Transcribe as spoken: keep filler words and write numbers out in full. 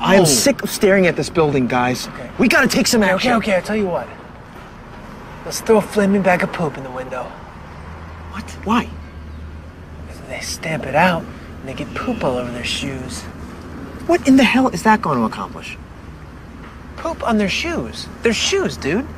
I am sick of staring at this building, guys. Okay. We gotta take some action. Okay, okay, I'll tell you what. Let's throw a flaming bag of poop in the window. What? Why? They stamp it out, and they get poop all over their shoes. What in the hell is that going to accomplish? Poop on their shoes. Their shoes, dude.